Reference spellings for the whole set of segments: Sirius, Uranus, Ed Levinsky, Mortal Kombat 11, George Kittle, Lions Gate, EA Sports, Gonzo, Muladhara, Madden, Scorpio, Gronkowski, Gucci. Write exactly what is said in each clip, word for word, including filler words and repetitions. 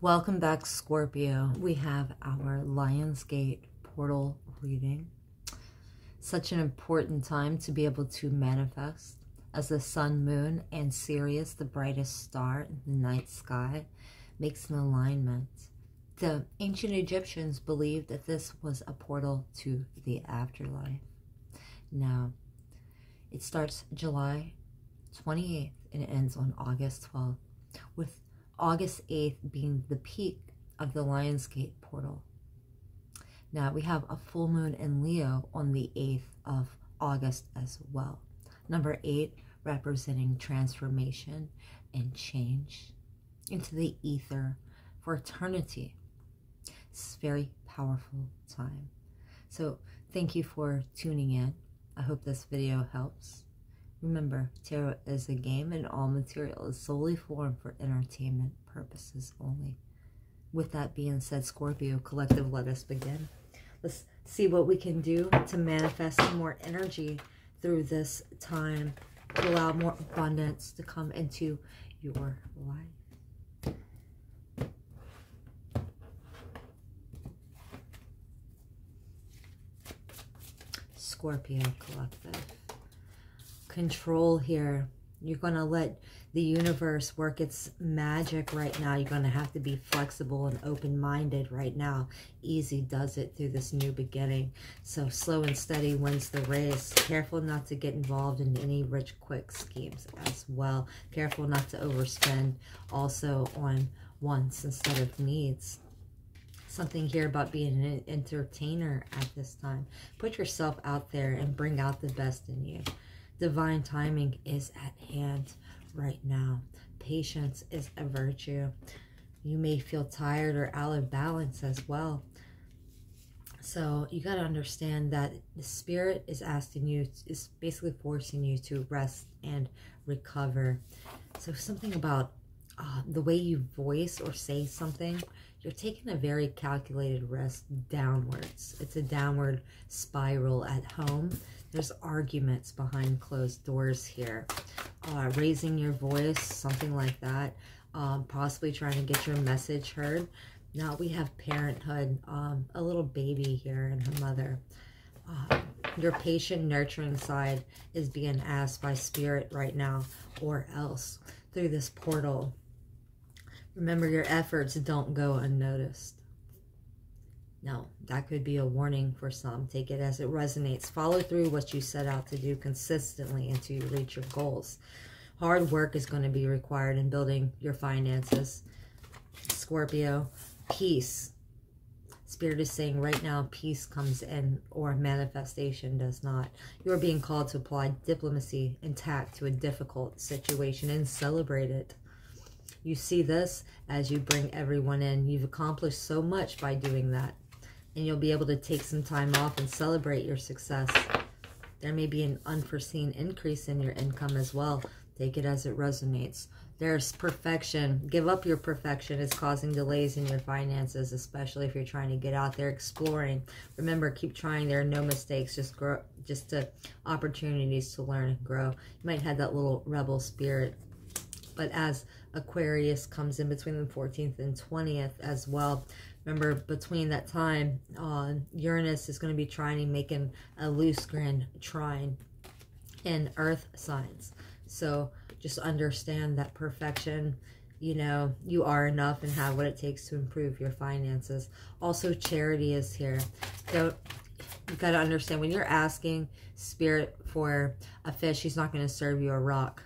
Welcome back, Scorpio. We have our Lions Gate Portal reading. Such an important time to be able to manifest, as the sun, moon, and Sirius, the brightest star in the night sky, makes an alignment. The ancient Egyptians believed that this was a portal to the afterlife. Now, it starts July twenty-eighth and it ends on August twelfth, with August eighth being the peak of the Lions Gate portal. Now we have a full moon in Leo on the eighth of August as well. Number eight representing transformation and change into the ether for eternity. It's a very powerful time. So thank you for tuning in. I hope this video helps. Remember, tarot is a game and all material is solely formed for entertainment purposes only. With that being said, Scorpio Collective, let us begin. Let's see what we can do to manifest more energy through this time, to allow more abundance to come into your life. Scorpio Collective. Control here. You're going to let the universe work its magic right now. You're going to have to be flexible and open-minded right now. Easy does it through this new beginning. So slow and steady wins the race. Careful not to get involved in any rich quick schemes as well. Careful not to overspend also on wants instead of needs. Something here about being an entertainer at this time. Put yourself out there and bring out the best in you. Divine timing is at hand right now. Patience is a virtue. You may feel tired or out of balance as well. So you got to understand that the spirit is asking you, is basically forcing you to rest and recover. So something about uh, the way you voice or say something, you're taking a very calculated risk downwards. It's a downward spiral at home. There's arguments behind closed doors here. Uh, raising your voice, something like that. Um, possibly trying to get your message heard. Now we have parenthood, um, a little baby here and her mother. Uh, your patient, nurturing side is being asked by spirit right now, or else through this portal. Remember, your efforts don't go unnoticed. No, that could be a warning for some. Take it as it resonates. Follow through what you set out to do consistently until you reach your goals. Hard work is going to be required in building your finances. Scorpio, peace. Spirit is saying right now peace comes in, or manifestation does not. You're being called to apply diplomacy and tact to a difficult situation and celebrate it. You see this as you bring everyone in. You've accomplished so much by doing that. And you'll be able to take some time off and celebrate your success. There may be an unforeseen increase in your income as well. Take it as it resonates. There's perfection. Give up your perfection. It's causing delays in your finances, especially if you're trying to get out there exploring. Remember, keep trying. There are no mistakes, just grow, just to opportunities to learn and grow. You might have that little rebel spirit. But as Aquarius comes in between the fourteenth and twentieth as well. Remember, between that time, uh, Uranus is going to be trining, making a loose grand trine in Earth signs. So just understand that perfection, you know, you are enough and have what it takes to improve your finances. Also, charity is here. Don't, you've got to understand, when you're asking Spirit for a fish, he's not going to serve you a rock.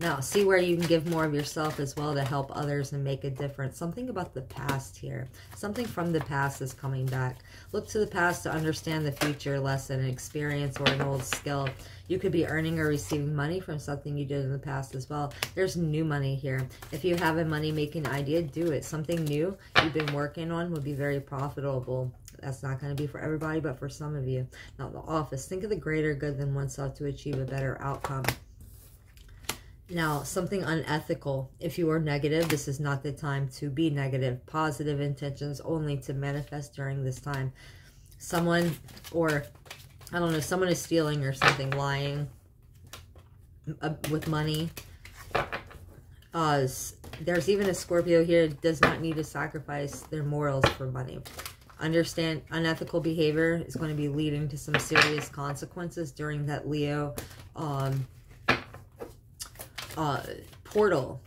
Now, see where you can give more of yourself as well to help others and make a difference. Something about the past here. Something from the past is coming back. Look to the past to understand the future lesson, an experience, or an old skill. You could be earning or receiving money from something you did in the past as well. There's new money here. If you have a money-making idea, do it. Something new you've been working on would be very profitable. That's not going to be for everybody, but for some of you. Now, the office. Think of the greater good than oneself to achieve a better outcome. Now, something unethical. If you are negative, this is not the time to be negative. Positive intentions only to manifest during this time. Someone, or, I don't know, someone is stealing or something, lying uh, with money. Uh, There's even a Scorpio here that does not need to sacrifice their morals for money. Understand unethical behavior is going to be leading to some serious consequences during that Leo um, uh, portal.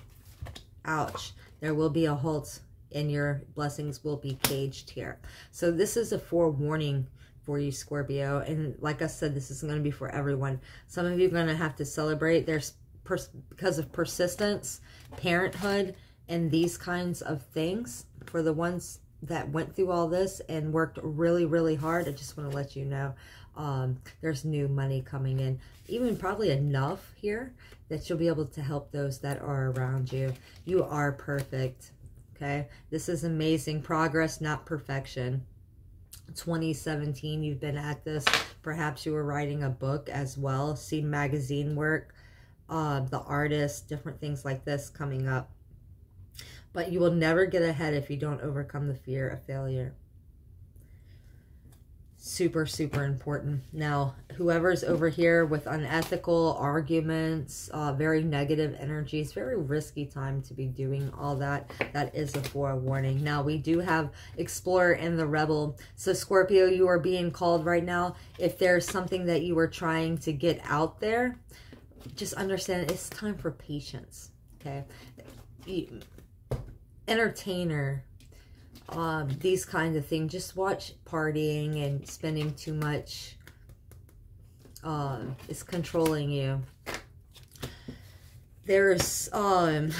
Ouch. There will be a halt and your blessings will be caged here. So this is a forewarning for you, Scorpio. And like I said, this isn't going to be for everyone. Some of you are going to have to celebrate their pers because of persistence, parenthood, and these kinds of things. For the ones that went through all this and worked really, really hard, I just want to let you know um, there's new money coming in. Even probably enough here that you'll be able to help those that are around you. You are perfect. Okay, this is amazing progress, not perfection. twenty seventeen, you've been at this. Perhaps you were writing a book as well. See magazine work, uh, the artist, different things like this coming up. But you will never get ahead if you don't overcome the fear of failure. Super, super important. Now, whoever's over here with unethical arguments, uh, very negative energy, it's a very risky time to be doing all that. That is a forewarning. Now, we do have Explorer and the Rebel. So, Scorpio, you are being called right now. If there's something that you are trying to get out there, just understand it's time for patience, okay? You, entertainer, um, these kinds of things. Just watch partying and spending too much. Uh, is controlling you. There's um,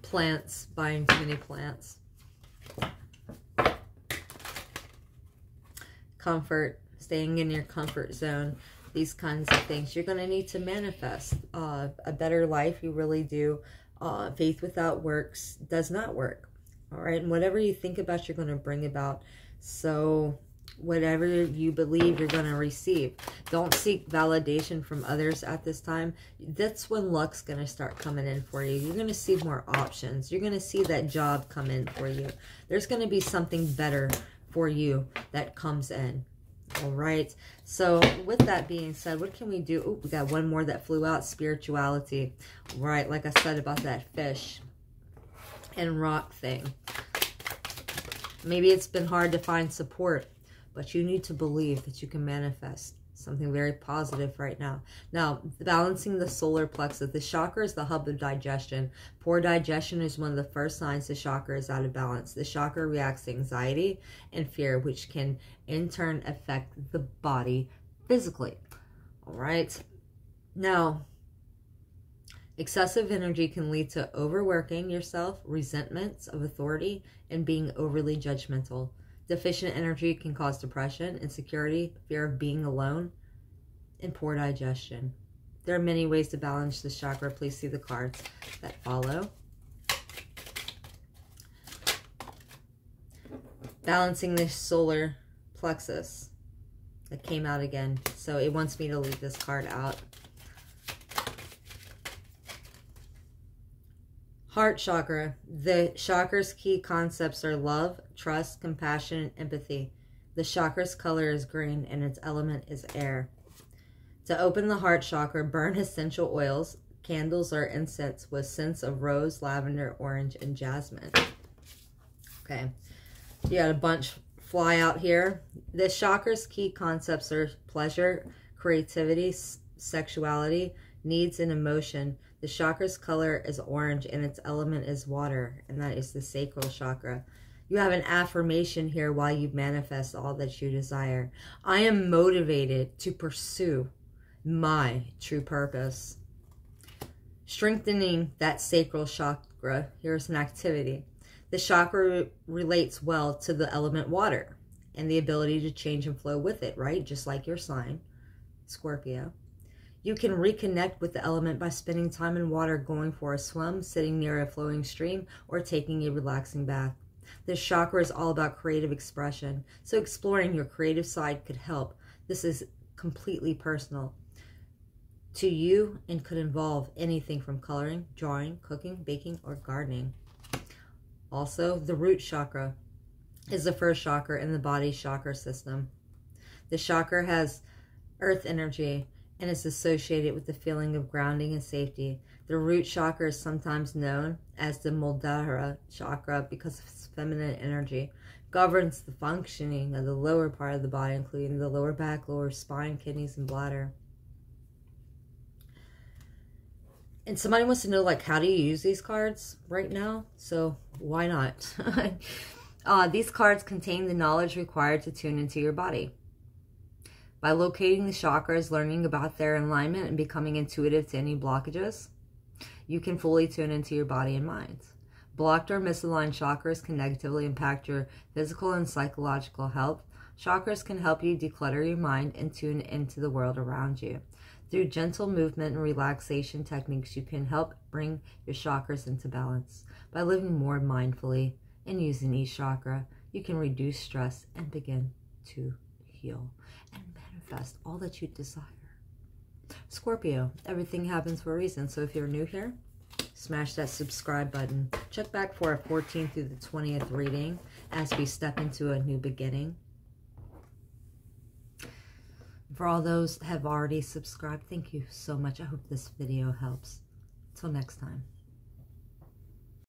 plants, buying too many plants. Comfort, staying in your comfort zone. These kinds of things. You're going to need to manifest uh, a better life. You really do. Uh, faith without works does not work. All right. And whatever you think about, you're going to bring about. So whatever you believe, you're going to receive. Don't seek validation from others at this time. That's when luck's going to start coming in for you. You're going to see more options. You're going to see that job come in for you. There's going to be something better for you that comes in. All right. So with that being said, what can we do? Oh, we got one more that flew out. Spirituality. All right. Like I said about that fish and rock thing. Maybe it's been hard to find support, but you need to believe that you can manifest something very positive right now. Now, balancing the solar plexus. The chakra is the hub of digestion. Poor digestion is one of the first signs the chakra is out of balance. The chakra reacts to anxiety and fear, which can in turn affect the body physically. All right. Now, excessive energy can lead to overworking yourself, resentments of authority, and being overly judgmental. Deficient energy can cause depression, insecurity, fear of being alone, and poor digestion. There are many ways to balance this chakra. Please see the cards that follow. Balancing the solar plexus. That came out again, so it wants me to leave this card out. Heart chakra. The chakra's key concepts are love, trust, compassion, and empathy. The chakra's color is green and its element is air. To open the heart chakra, burn essential oils, candles, or incense with scents of rose, lavender, orange, and jasmine. Okay. You got a bunch fly out here. The chakra's key concepts are pleasure, creativity, sexuality, needs, and emotion. The chakra's color is orange and its element is water, and that is the sacral chakra. You have an affirmation here while you manifest all that you desire. I am motivated to pursue my true purpose. Strengthening that sacral chakra, here's an activity. The chakra relates well to the element water and the ability to change and flow with it, right? Just like your sign, Scorpio. You can reconnect with the element by spending time in water, going for a swim, sitting near a flowing stream, or taking a relaxing bath. This chakra is all about creative expression, so exploring your creative side could help. This is completely personal to you and could involve anything from coloring, drawing, cooking, baking, or gardening. Also, the root chakra is the first chakra in the body chakra system. The chakra has earth energy and is associated with the feeling of grounding and safety. The root chakra is sometimes known as the Muladhara chakra because of its feminine energy. Governs the functioning of the lower part of the body, including the lower back, lower spine, kidneys, and bladder. And somebody wants to know, like, how do you use these cards right now? So why not? uh, these cards contain the knowledge required to tune into your body. By locating the chakras, learning about their alignment, and becoming intuitive to any blockages, you can fully tune into your body and mind. Blocked or misaligned chakras can negatively impact your physical and psychological health. Chakras can help you declutter your mind and tune into the world around you. Through gentle movement and relaxation techniques, you can help bring your chakras into balance. By living more mindfully and using each chakra, you can reduce stress and begin to heal and manifest all that you desire. Scorpio, everything happens for a reason. So if you're new here, smash that subscribe button. Check back for our fourteenth through the twentieth reading as we step into a new beginning. For all those who have already subscribed, thank you so much. I hope this video helps. Till next time.